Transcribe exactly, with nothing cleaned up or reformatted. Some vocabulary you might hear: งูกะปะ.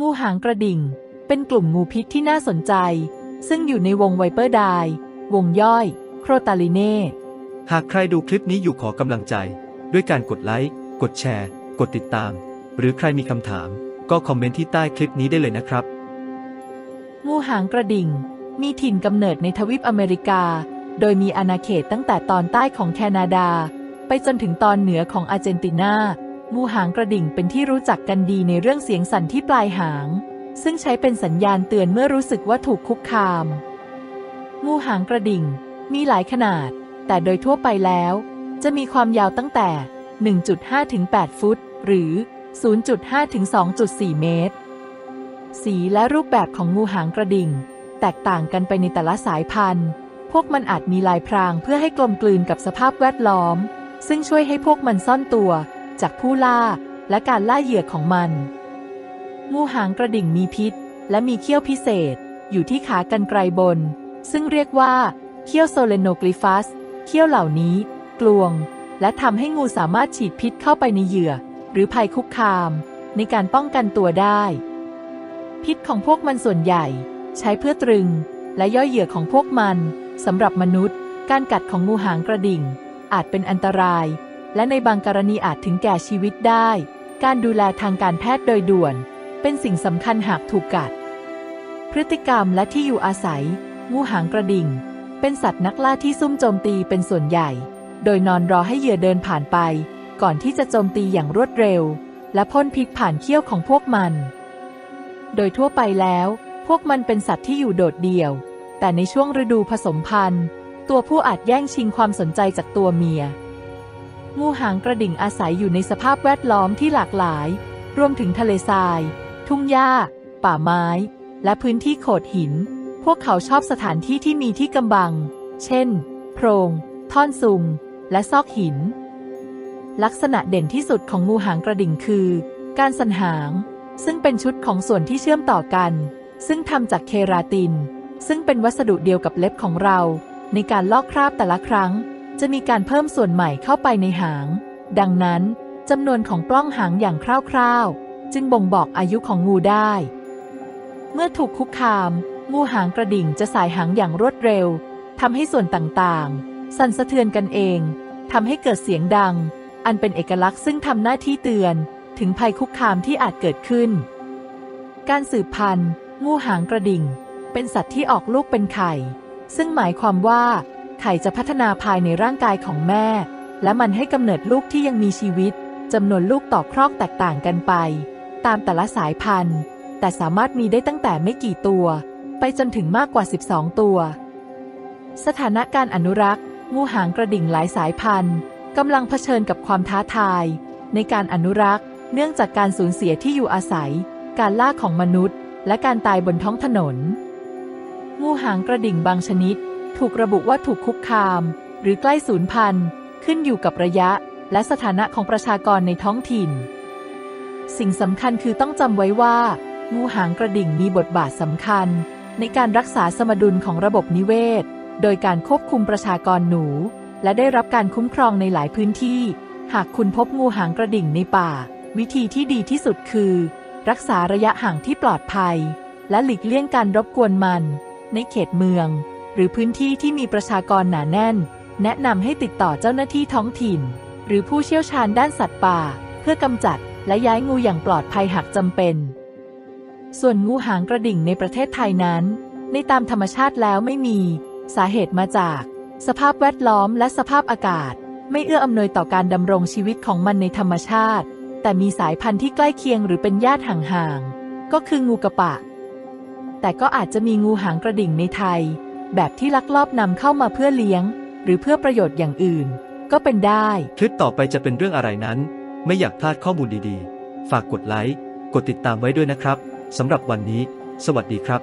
งูหางกระดิ่งเป็นกลุ่มงูพิษที่น่าสนใจซึ่งอยู่ในวงไวเปอร์ไดวงย่อยโครตาลิเน่หากใครดูคลิปนี้อยู่ขอกำลังใจด้วยการกดไลค์กดแชร์กดติดตามหรือใครมีคำถามก็คอมเมนต์ที่ใต้คลิปนี้ได้เลยนะครับงูหางกระดิ่งมีถิ่นกำเนิดในทวีปอเมริกาโดยมีอาณาเขตตั้งแต่ตอนใต้ของแคนาดาไปจนถึงตอนเหนือของอาร์เจนตินางูหางกระดิ่งเป็นที่รู้จักกันดีในเรื่องเสียงสั่นที่ปลายหางซึ่งใช้เป็นสัญญาณเตือนเมื่อรู้สึกว่าถูกคุกคามงูหางกระดิ่งมีหลายขนาดแต่โดยทั่วไปแล้วจะมีความยาวตั้งแต่ หนึ่งจุดห้าถึงแปด ฟุตหรือ ศูนย์จุดห้าถึงสองจุดสี่ เมตรสีและรูปแบบของงูหางกระดิ่งแตกต่างกันไปในแต่ละสายพันธุ์พวกมันอาจมีลายพรางเพื่อให้กลมกลืนกับสภาพแวดล้อมซึ่งช่วยให้พวกมันซ่อนตัวจากผู้ล่าและการล่าเหยื่อของมันงูหางกระดิ่งมีพิษและมีเขี้ยวพิเศษอยู่ที่ขากรรไกรบนซึ่งเรียกว่าเขี้ยวโซเลโนกลิฟัสเขี้ยวเหล่านี้กลวงและทำให้งูสามารถฉีดพิษเข้าไปในเหยื่อหรือภัยคุกคามในการป้องกันตัวได้พิษของพวกมันส่วนใหญ่ใช้เพื่อตรึงและย่อยเหยื่อของพวกมันสำหรับมนุษย์การกัดของงูหางกระดิ่งอาจเป็นอันตรายและในบางกรณีอาจถึงแก่ชีวิตได้การดูแลทางการแพทย์โดยด่วนเป็นสิ่งสำคัญหากถูกกัดพฤติกรรมและที่อยู่อาศัยงูหางกระดิ่งเป็นสัตว์นักล่าที่ซุ่มโจมตีเป็นส่วนใหญ่โดยนอนรอให้เหยื่อเดินผ่านไปก่อนที่จะโจมตีอย่างรวดเร็วและพ่นพิษผ่านเขี้ยวของพวกมันโดยทั่วไปแล้วพวกมันเป็นสัตว์ที่อยู่โดดเดี่ยวแต่ในช่วงฤดูผสมพันธุ์ตัวผู้อาจแย่งชิงความสนใจจากตัวเมียงูหางกระดิ่งอาศัยอยู่ในสภาพแวดล้อมที่หลากหลายรวมถึงทะเลทรายทุ่งหญ้าป่าไม้และพื้นที่โขดหินพวกเขาชอบสถานที่ที่มีที่กำบังเช่นโพรงท่อนซุงและซอกหินลักษณะเด่นที่สุดของงูหางกระดิ่งคือการสันหางซึ่งเป็นชุดของส่วนที่เชื่อมต่อกันซึ่งทำจากเคราตินซึ่งเป็นวัสดุเดียวกับเล็บของเราในการลอกคราบแต่ละครั้งจะมีการเพิ่มส่วนใหม่เข้าไปในหางดังนั้นจำนวนของปล้องหางอย่างคร่าวๆจึงบ่งบอกอายุของงูได้เมื่อถูกคุกคามงูหางกระดิ่งจะสายหางอย่างรวดเร็วทำให้ส่วนต่างๆสั่นสะเทือนกันเองทำให้เกิดเสียงดังอันเป็นเอกลักษณ์ซึ่งทำหน้าที่เตือนถึงภัยคุกคามที่อาจเกิดขึ้นการสืบพันธุ์งูหางกระดิ่งเป็นสัตว์ที่ออกลูกเป็นไข่ซึ่งหมายความว่าไข่จะพัฒนาภายในร่างกายของแม่และมันให้กำเนิดลูกที่ยังมีชีวิตจำนวนลูกต่อครอกแตกต่างกันไปตามแต่ละสายพันธุ์แต่สามารถมีได้ตั้งแต่ไม่กี่ตัวไปจนถึงมากกว่าสิบสองตัวสถานการณ์อนุรักษ์งูหางกระดิ่งหลายสายพันธุ์กำลังเผชิญกับความท้าทายในการอนุรักษ์เนื่องจากการสูญเสียที่อยู่อาศัยการล่าของมนุษย์และการตายบนท้องถนนงูหางกระดิ่งบางชนิดถูกระบุว่าถูกคุกคามหรือใกล้สูญพันธุ์ขึ้นอยู่กับระยะและสถานะของประชากรในท้องถิ่นสิ่งสำคัญคือต้องจำไว้ว่างูหางกระดิ่งมีบทบาทสำคัญในการรักษาสมดุลของระบบนิเวศโดยการควบคุมประชากรหนูและได้รับการคุ้มครองในหลายพื้นที่หากคุณพบงูหางกระดิ่งในป่าวิธีที่ดีที่สุดคือรักษาระยะห่างที่ปลอดภัยและหลีกเลี่ยงการรบกวนมันในเขตเมืองหรือพื้นที่ที่มีประชากรหนาแน่นแนะนำให้ติดต่อเจ้าหน้าที่ท้องถิ่นหรือผู้เชี่ยวชาญด้านสัตว์ป่าเพื่อกำจัดและย้ายงูอย่างปลอดภัยหากจำเป็นส่วนงูหางกระดิ่งในประเทศไทยนั้นในตามธรรมชาติแล้วไม่มีสาเหตุมาจากสภาพแวดล้อมและสภาพอากาศไม่เอื้ออำนวยต่อการดำรงชีวิตของมันในธรรมชาติแต่มีสายพันธุ์ที่ใกล้เคียงหรือเป็นญาติห่างๆก็คืองูกระปะแต่ก็อาจจะมีงูหางกระดิ่งในไทยแบบที่ลักลอบนำเข้ามาเพื่อเลี้ยงหรือเพื่อประโยชน์อย่างอื่นก็เป็นได้คลิปต่อไปจะเป็นเรื่องอะไรนั้นไม่อยากพลาดข้อมูลดีๆฝากกดไลค์กดติดตามไว้ด้วยนะครับสำหรับวันนี้สวัสดีครับ